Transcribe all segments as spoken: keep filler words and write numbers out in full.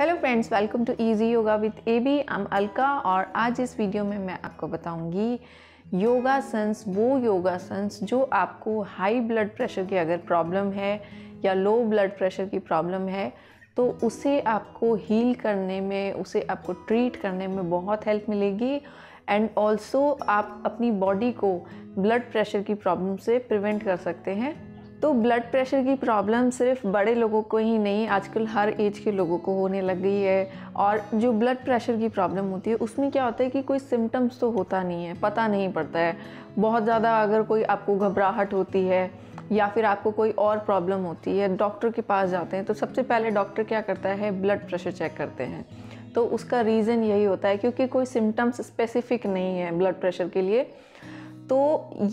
Hello friends, welcome to easy yoga with AB. I am Alka और आज इस video में मैं आपको बताऊंगी योगासन्स, वो योगासन्स जो आपको हाई ब्लड प्रेशर की अगर प्रॉब्लम है या लो ब्लड प्रेशर की प्रॉब्लम है तो उसे आपको हील करने में, उसे आपको ट्रीट करने में बहुत हेल्प मिलेगी। एंड ऑल्सो आप अपनी बॉडी को ब्लड प्रेशर की प्रॉब्लम से प्रिवेंट कर सकते हैं। तो ब्लड प्रेशर की प्रॉब्लम सिर्फ बड़े लोगों को ही नहीं, आजकल हर एज के लोगों को होने लग गई है। और जो ब्लड प्रेशर की प्रॉब्लम होती है उसमें क्या होता है कि कोई सिम्टम्स तो होता नहीं है, पता नहीं पड़ता है। बहुत ज़्यादा अगर कोई आपको घबराहट होती है या फिर आपको कोई और प्रॉब्लम होती है, डॉक्टर के पास जाते हैं तो सबसे पहले डॉक्टर क्या करता है, ब्लड प्रेशर चेक करते हैं। तो उसका रीज़न यही होता है क्योंकि कोई सिम्टम्स स्पेसिफिक नहीं है ब्लड प्रेशर के लिए। तो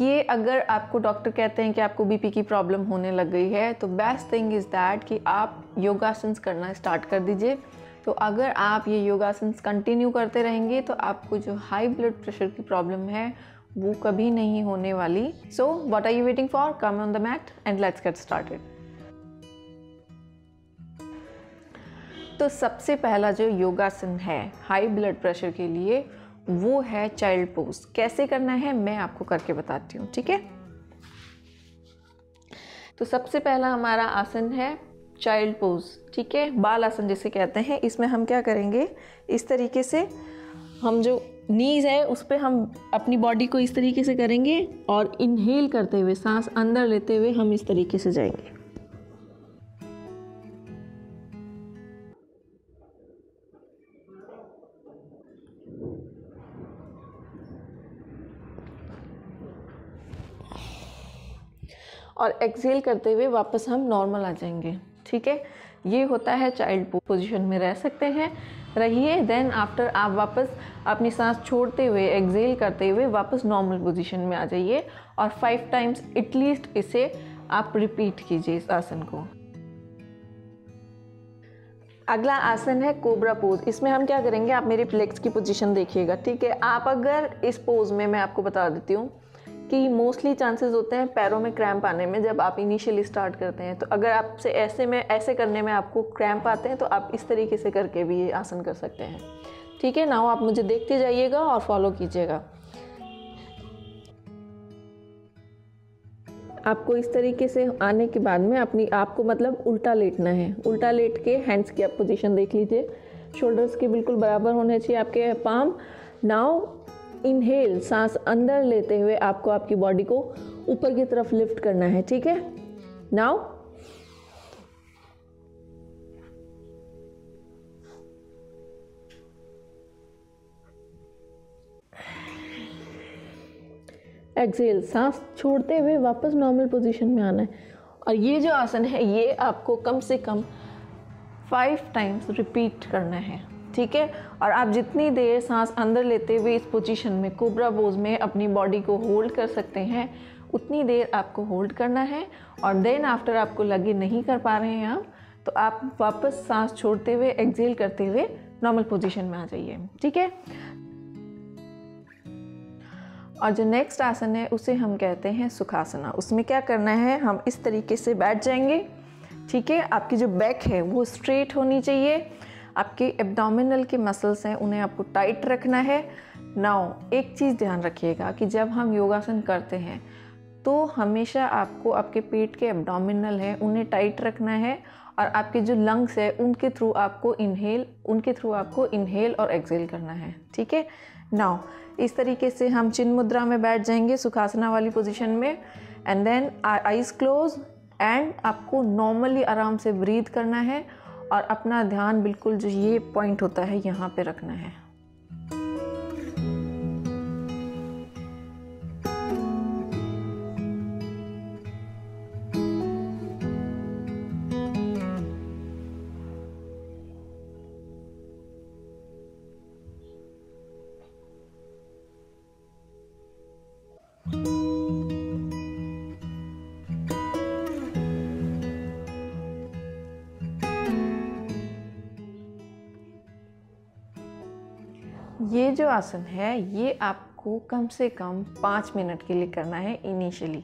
ये अगर आपको डॉक्टर कहते हैं कि आपको बीपी की प्रॉब्लम होने लग गई है तो बेस्ट थिंग इज़ दैट कि आप योगासन्स करना स्टार्ट कर दीजिए। तो अगर आप ये योगासन्स कंटिन्यू करते रहेंगे तो आपको जो हाई ब्लड प्रेशर की प्रॉब्लम है वो कभी नहीं होने वाली। So what are you waiting for, come on the mat and let's get started. तो सबसे पहला जो योगासन है हाई ब्लड प्रेशर के लिए वो है चाइल्ड पोज। कैसे करना है मैं आपको करके बताती हूँ, ठीक है। तो सबसे पहला हमारा आसन है चाइल्ड पोज, ठीक है, बाल आसन जिसे कहते हैं। इसमें हम क्या करेंगे, इस तरीके से हम जो नीज है उस पर हम अपनी बॉडी को इस तरीके से करेंगे और इनहेल करते हुए, सांस अंदर लेते हुए हम इस तरीके से जाएंगे। और एक्सहेल करते हुए वापस हम नॉर्मल आ जाएंगे, ठीक है। ये होता है चाइल्ड पोजीशन में रह सकते हैं, रहिए। देन आफ्टर आप वापस अपनी सांस छोड़ते हुए एक्सहेल करते हुए वापस नॉर्मल पोजीशन में आ जाइए और फाइव टाइम्स एटलीस्ट इसे आप रिपीट कीजिए इस आसन को। अगला आसन है कोबरा पोज। इसमें हम क्या करेंगे, आप मेरे लेग्स की पोजीशन देखिएगा, ठीक है। आप अगर इस पोज में, मैं आपको बता देती हूँ कि मोस्टली चांसेस होते हैं पैरों में क्रैम्प आने में जब आप इनिशियली स्टार्ट करते हैं। तो अगर आपसे ऐसे में ऐसे करने में आपको क्रैम्प आते हैं तो आप इस तरीके से करके भी ये आसन कर सकते हैं, ठीक है ना। आप मुझे देखते जाइएगा और फॉलो कीजिएगा। आपको इस तरीके से आने के बाद में अपनी आपको मतलब उल्टा लेटना है। उल्टा लेट के हैंड्स की आप पोजीशन देख लीजिए, शोल्डर्स के बिल्कुल बराबर होने चाहिए आपके पाम। नाउ इनहेल, सांस अंदर लेते हुए आपको आपकी बॉडी को ऊपर की तरफ लिफ्ट करना है, ठीक है। नाउ एक्सहेल, सांस छोड़ते हुए वापस नॉर्मल पोजीशन में आना है। और ये जो आसन है ये आपको कम से कम फाइव टाइम्स रिपीट करना है, ठीक है। और आप जितनी देर सांस अंदर लेते हुए इस पोजीशन में कोबरा पोज में अपनी बॉडी को होल्ड कर सकते हैं उतनी देर आपको होल्ड करना है। और देन आफ्टर आपको लगे नहीं कर पा रहे हैं आप, तो आप वापस सांस छोड़ते हुए एक्सहेल करते हुए नॉर्मल पोजीशन में आ जाइए, ठीक है। और जो नेक्स्ट आसन है उसे हम कहते हैं सुखासना। उसमें क्या करना है, हम इस तरीके से बैठ जाएंगे, ठीक है। आपकी जो बैक है वो स्ट्रेट होनी चाहिए, आपके एब्डोमिनल के मसल्स हैं उन्हें आपको टाइट रखना है। नाउ एक चीज़ ध्यान रखिएगा कि जब हम योगासन करते हैं तो हमेशा आपको आपके पेट के एब्डोमिनल हैं उन्हें टाइट रखना है और आपके जो लंग्स है उनके थ्रू आपको इनहेल उनके थ्रू आपको इनहेल और एक्सहेल करना है, ठीक है। नाउ इस तरीके से हम चिन मुद्रा में बैठ जाएंगे सुखासना वाली पोजीशन में। And then eyes close and आपको नॉर्मली आराम से ब्रीथ करना है और अपना ध्यान बिल्कुल जो ये पॉइंट होता है यहाँ पे रखना है। ये जो आसन है ये आपको कम से कम पाँच मिनट के लिए करना है इनिशियली,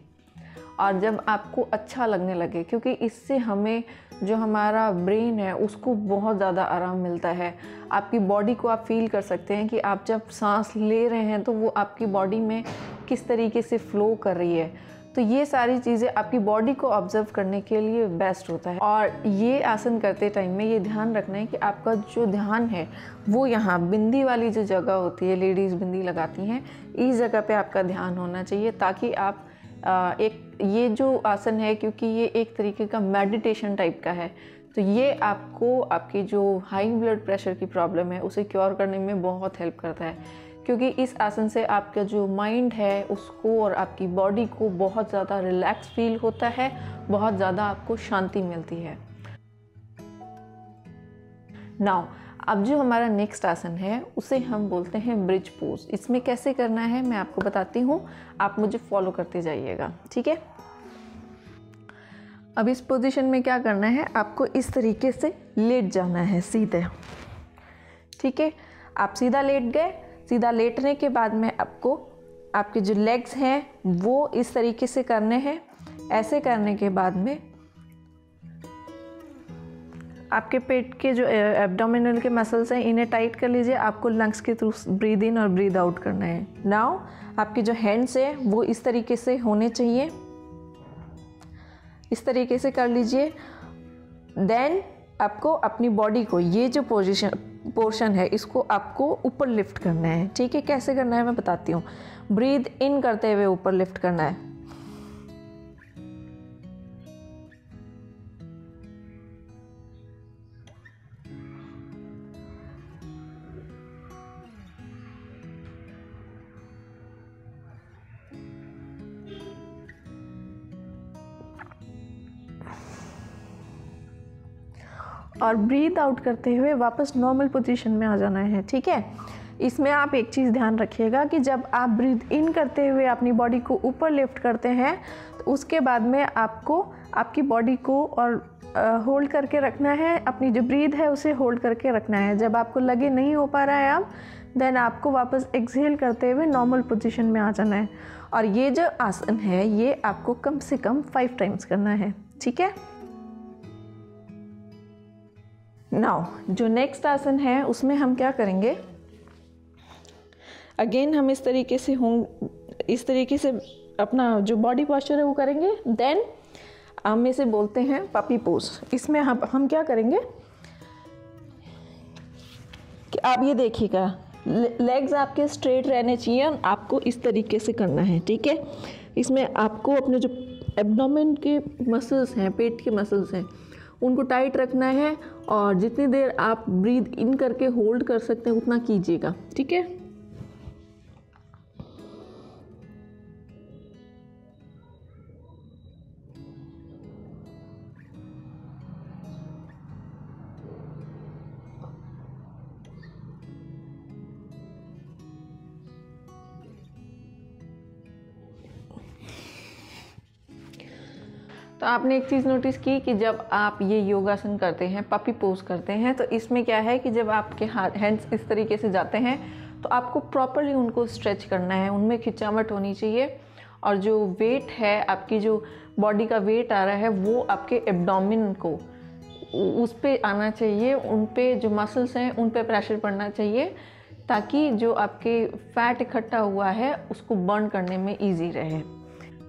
और जब आपको अच्छा लगने लगे, क्योंकि इससे हमें जो हमारा ब्रेन है उसको बहुत ज़्यादा आराम मिलता है। आपकी बॉडी को आप फील कर सकते हैं कि आप जब सांस ले रहे हैं तो वो आपकी बॉडी में किस तरीके से फ़्लो कर रही है। तो ये सारी चीज़ें आपकी बॉडी को ऑब्जर्व करने के लिए बेस्ट होता है। और ये आसन करते टाइम में ये ध्यान रखना है कि आपका जो ध्यान है वो यहाँ बिंदी वाली जो जगह होती है, लेडीज़ बिंदी लगाती हैं, इस जगह पे आपका ध्यान होना चाहिए ताकि आप आ, एक ये जो आसन है, क्योंकि ये एक तरीके का मेडिटेशन टाइप का है, तो ये आपको आपकी जो हाई ब्लड प्रेशर की प्रॉब्लम है उसे क्योर करने में बहुत हेल्प करता है, क्योंकि इस आसन से आपका जो माइंड है उसको और आपकी बॉडी को बहुत ज़्यादा रिलैक्स फील होता है, बहुत ज़्यादा आपको शांति मिलती है। नाउ अब जो हमारा नेक्स्ट आसन है उसे हम बोलते हैं ब्रिज पोज। इसमें कैसे करना है मैं आपको बताती हूँ, आप मुझे फॉलो करते जाइएगा, ठीक है। अब इस पोजीशन में क्या करना है, आपको इस तरीके से लेट जाना है सीधे, ठीक है। आप सीधा लेट गए, सीधा लेटने के बाद में आपको आपके जो लेग्स हैं वो इस तरीके से करने हैं। ऐसे करने के बाद में आपके पेट के जो एब्डोमिनल के मसल्स हैं इन्हें टाइट कर लीजिए। आपको लंग्स के थ्रू ब्रीद इन और ब्रीद आउट करना है। नाउ आपके जो हैंड्स हैं वो इस तरीके से होने चाहिए, इस तरीके से कर लीजिए। देन आपको अपनी बॉडी को, ये जो पोजीशन पोर्शन है, इसको आपको ऊपर लिफ्ट करना है, ठीक है। कैसे करना है मैं बताती हूँ। ब्रीद इन करते हुए ऊपर लिफ्ट करना है, और ब्रीद आउट करते हुए वापस नॉर्मल पोजीशन में आ जाना है, ठीक है। इसमें आप एक चीज़ ध्यान रखिएगा कि जब आप ब्रीद इन करते हुए अपनी बॉडी को ऊपर लिफ्ट करते हैं तो उसके बाद में आपको आपकी बॉडी को और होल्ड करके रखना है, अपनी जो ब्रीद है उसे होल्ड करके रखना है। जब आपको लगे नहीं हो पा रहा है अब, देन आपको वापस एक्सहेल करते हुए नॉर्मल पोजीशन में आ जाना है। और ये जो आसन है ये आपको कम से कम फाइव टाइम्स करना है, ठीक है। नाउ जो नेक्स्ट आसन है उसमें हम क्या करेंगे, अगेन हम इस तरीके से होंगे, इस तरीके से अपना जो बॉडी पॉस्चर है वो करेंगे। देन हम इसे बोलते हैं पपी पोज। इसमें हम हम क्या करेंगे कि आप ये देखिएगा, लेग्स आपके स्ट्रेट रहने चाहिए, आपको इस तरीके से करना है, ठीक है। इसमें आपको अपने जो एब्डोमेन के मसल्स हैं, पेट के मसल्स हैं, उनको टाइट रखना है और जितनी देर आप ब्रीद इन करके होल्ड कर सकते हैं उतना कीजिएगा, ठीक है। तो आपने एक चीज़ नोटिस की कि जब आप ये योगासन करते हैं, पपी पोज करते हैं, तो इसमें क्या है कि जब आपके हाथ हैंड्स इस तरीके से जाते हैं तो आपको प्रॉपरली उनको स्ट्रेच करना है, उनमें खिंचावट होनी चाहिए और जो वेट है, आपकी जो बॉडी का वेट आ रहा है वो आपके एब्डोमिन को, उस पर आना चाहिए, उन पर जो मसल्स हैं उन पर प्रेशर पड़ना चाहिए ताकि जो आपके फैट इकट्ठा हुआ है उसको बर्न करने में ईजी रहे।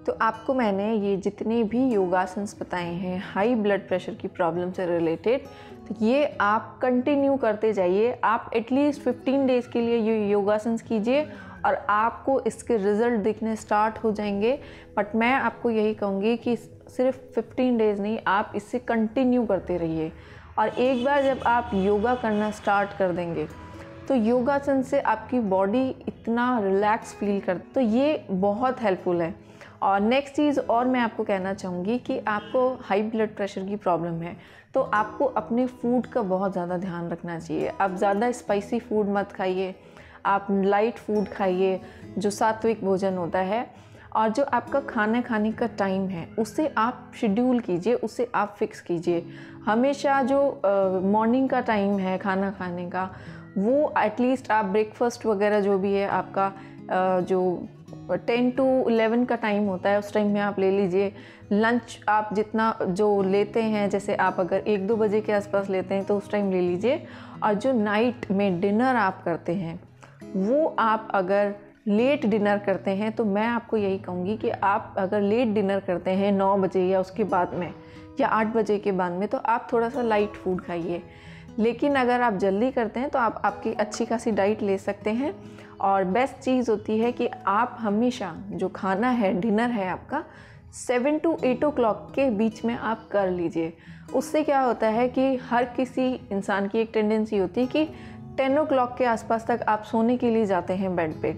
तो आपको मैंने ये जितने भी योगासन्स बताए हैं हाई ब्लड प्रेशर की प्रॉब्लम से रिलेटेड, तो ये आप कंटिन्यू करते जाइए। आप एटलीस्ट पंद्रह डेज़ के लिए ये योगासन्स कीजिए और आपको इसके रिज़ल्ट दिखने स्टार्ट हो जाएंगे। बट मैं आपको यही कहूँगी कि सिर्फ पंद्रह डेज़ नहीं, आप इससे कंटिन्यू करते रहिए। और एक बार जब आप योगा करना स्टार्ट कर देंगे तो योगासन से आपकी बॉडी इतना रिलैक्स फील कर, तो ये बहुत हेल्पफुल है। और नेक्स्ट चीज़ और मैं आपको कहना चाहूँगी कि आपको हाई ब्लड प्रेशर की प्रॉब्लम है तो आपको अपने फूड का बहुत ज़्यादा ध्यान रखना चाहिए। आप ज़्यादा स्पाइसी फूड मत खाइए, आप लाइट फूड खाइए, जो सात्विक भोजन होता है। और जो आपका खाना खाने का टाइम है उसे आप शेड्यूल कीजिए, उसे आप फिक्स कीजिए। हमेशा जो मॉर्निंग का टाइम है खाना खाने का, वो एटलीस्ट आप ब्रेकफास्ट वगैरह जो भी है आपका आ, जो और टेन टू इलेवन का टाइम होता है, उस टाइम में आप ले लीजिए लंच। आप जितना जो लेते हैं, जैसे आप अगर एक दो बजे के आसपास लेते हैं तो उस टाइम ले लीजिए। और जो नाइट में डिनर आप करते हैं, वो आप अगर लेट डिनर करते हैं तो मैं आपको यही कहूँगी कि आप अगर लेट डिनर करते हैं नौ बजे या उसके बाद में या आठ बजे के बाद में, तो आप थोड़ा सा लाइट फूड खाइए। लेकिन अगर आप जल्दी करते हैं तो आप आपकी अच्छी खासी डाइट ले सकते हैं। और बेस्ट चीज़ होती है कि आप हमेशा जो खाना है, डिनर है आपका, seven to eight o'clock के बीच में आप कर लीजिए। उससे क्या होता है कि हर किसी इंसान की एक टेंडेंसी होती है कि टेन ओ क्लॉक के आसपास तक आप सोने के लिए जाते हैं बेड पे,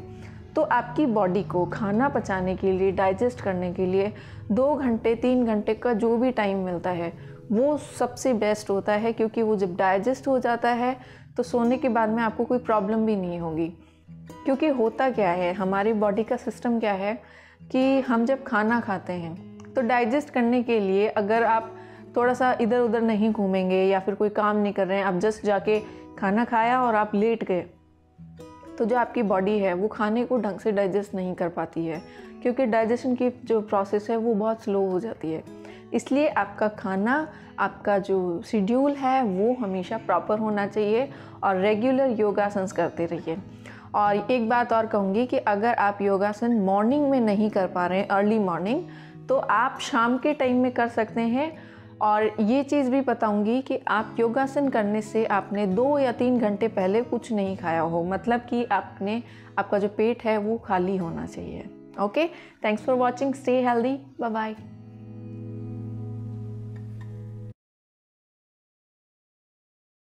तो आपकी बॉडी को खाना पचाने के लिए, डाइजेस्ट करने के लिए दो घंटे तीन घंटे का जो भी टाइम मिलता है वो सबसे बेस्ट होता है, क्योंकि वो जब डाइजेस्ट हो जाता है तो सोने के बाद में आपको कोई प्रॉब्लम भी नहीं होगी। क्योंकि होता क्या है, हमारी बॉडी का सिस्टम क्या है कि हम जब खाना खाते हैं तो डाइजेस्ट करने के लिए अगर आप थोड़ा सा इधर उधर नहीं घूमेंगे या फिर कोई काम नहीं कर रहे हैं, आप जस्ट जाके खाना खाया और आप लेट गए, तो जो आपकी बॉडी है वो खाने को ढंग से डाइजेस्ट नहीं कर पाती है, क्योंकि डाइजेशन की जो प्रोसेस है वो बहुत स्लो हो जाती है। इसलिए आपका खाना, आपका जो शेड्यूल है वो हमेशा प्रॉपर होना चाहिए और रेगुलर योगासन करते रहिए। और एक बात और कहूँगी कि अगर आप योगासन मॉर्निंग में नहीं कर पा रहे हैं, अर्ली मॉर्निंग, तो आप शाम के टाइम में कर सकते हैं। और ये चीज़ भी बताऊँगी कि आप योगासन करने से आपने दो या तीन घंटे पहले कुछ नहीं खाया हो, मतलब कि आपने आपका जो पेट है वो खाली होना चाहिए। Okay, thanks for watching, stay healthy, bye bye.